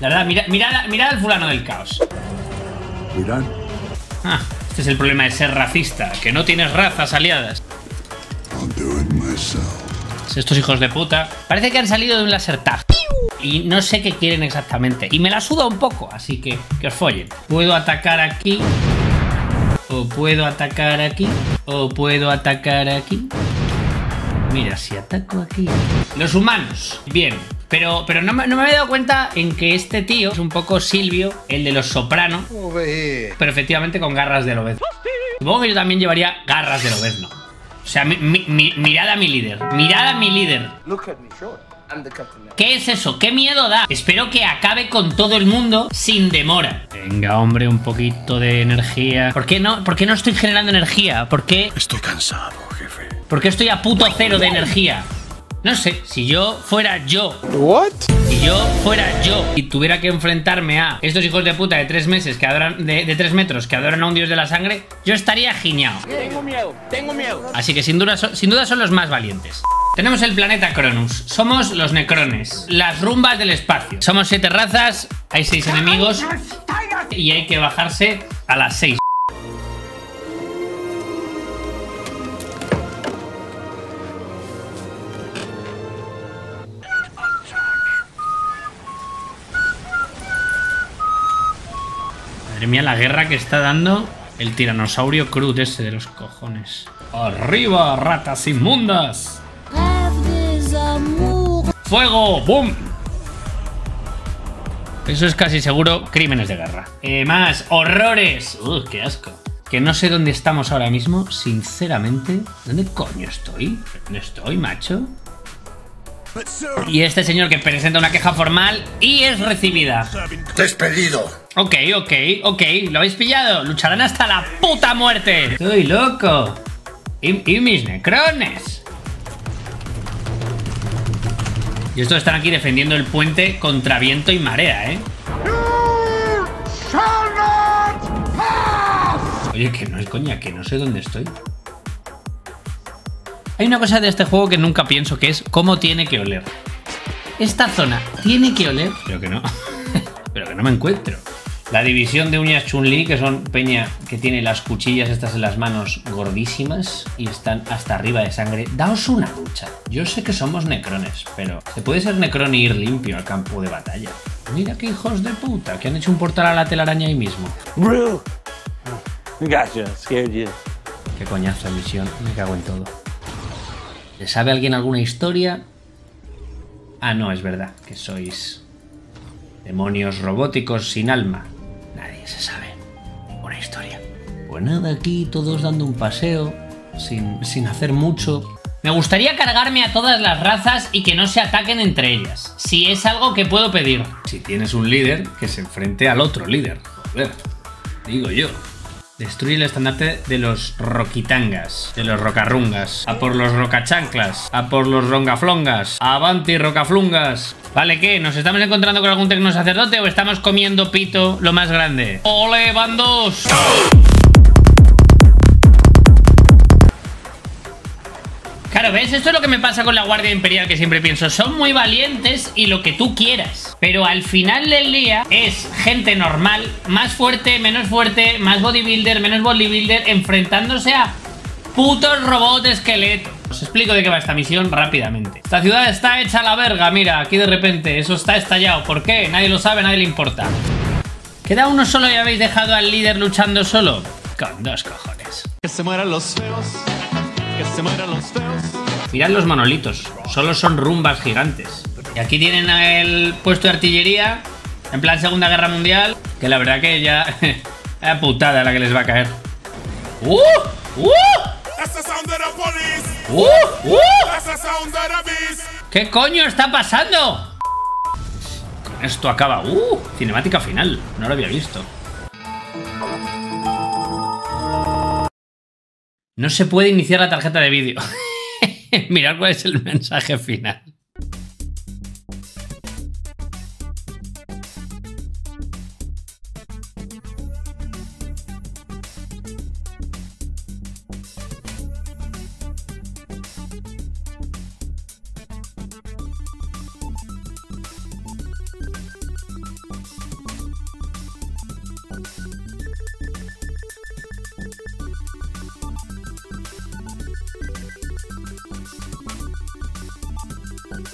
La verdad, mirad al fulano del caos. Mirad. Ah, este es el problema de ser racista, que no tienes razas aliadas. Estos hijos de puta. Parece que han salido de un laser tag. Y no sé qué quieren exactamente. Y me la suda un poco, así que os follen. Puedo atacar aquí. O puedo atacar aquí. O puedo atacar aquí. Mira, si ataco aquí. Los humanos. Bien. Pero no me había dado cuenta en que este tío es un poco Silvio, el de los Soprano. Pero efectivamente con garras de lobezno. Supongo que yo también llevaría garras de lobezno. O sea, mirad a mi líder. Mirad a mi líder. ¿Qué es eso? ¿Qué miedo da? Espero que acabe con todo el mundo sin demora. Venga, hombre, un poquito de energía. ¿Por qué no estoy generando energía? ¿Por qué? Estoy cansado, jefe. ¿Por qué estoy a puto cero de energía? No sé, si yo fuera yo. ¿Qué? Si yo fuera yo y tuviera que enfrentarme a estos hijos de puta de 3 meses que adoran, de 3 metros que adoran a un dios de la sangre, yo estaría giñado. Tengo miedo, tengo miedo. Así que sin duda son los más valientes. Tenemos el planeta Cronus. Somos los Necrones. Las rumbas del espacio. Somos 7 razas, hay 6 enemigos. Y hay que bajarse a las 6. Madre mía, la guerra que está dando el tiranosaurio crud ese de los cojones. ¡Arriba, ratas inmundas! ¡Fuego! ¡Bum! Eso es casi seguro crímenes de guerra. Más horrores. ¡Qué asco! Que no sé dónde estamos ahora mismo, sinceramente. ¿Dónde coño estoy? ¿Dónde estoy, macho? Y este señor que presenta una queja formal y es recibida. ¡Despedido! Ok. ¿Lo habéis pillado? Lucharán hasta la puta muerte. Estoy loco. Y mis necrones. Y estos están aquí defendiendo el puente contra viento y marea, ¿eh? Oye, que no es coña, que no sé dónde estoy. Hay una cosa de este juego que nunca pienso, que es cómo tiene que oler. ¿Esta zona tiene que oler? Creo que no. Pero que no me encuentro. La división de uñas Chun-Li, que son peña que tiene las cuchillas estas en las manos gordísimas y están hasta arriba de sangre. Daos una ducha. Yo sé que somos necrones, pero se puede ser necrón y ir limpio al campo de batalla. Mira qué hijos de puta, que han hecho un portal a la telaraña ahí mismo. Bro. Gotcha, scared you. Qué coñazo de misión, me cago en todo. ¿Le sabe alguien alguna historia? Ah, no, es verdad, que sois... demonios robóticos sin alma. Nadie se sabe una historia. Pues nada, aquí todos dando un paseo, sin hacer mucho. Me gustaría cargarme a todas las razas y que no se ataquen entre ellas. Si es algo que puedo pedir. Si tienes un líder, que se enfrente al otro líder. Joder, digo yo. Destruye el estandarte de los roquitangas, de los rocarrungas. A por los rocachanclas, a por los rongaflongas, avanti rocaflungas. Vale, ¿qué? ¿Nos estamos encontrando con algún tecnosacerdote o estamos comiendo pito lo más grande? ¡Ole, bandos! Claro, ¿ves? Esto es lo que me pasa con la Guardia Imperial, que siempre pienso, son muy valientes y lo que tú quieras. Pero al final del día es gente normal, más fuerte, más bodybuilder, menos bodybuilder, enfrentándose a putos robots esqueleto. Os explico de qué va esta misión rápidamente. Esta ciudad está hecha a la verga, mira, aquí de repente, eso está estallado. ¿Por qué? Nadie lo sabe, nadie le importa. Queda uno solo y habéis dejado al líder luchando solo. Con dos cojones. Que se mueran los feos. Que se mueran los feos. Mirad los monolitos, solo son rumbas gigantes. Y aquí tienen el puesto de artillería, en plan Segunda Guerra Mundial, que la verdad que ya... la putada la que les va a caer. ¿Qué coño está pasando? Con esto acaba. Cinemática final, no lo había visto. No se puede iniciar la tarjeta de vídeo. Mirad cuál es el mensaje final.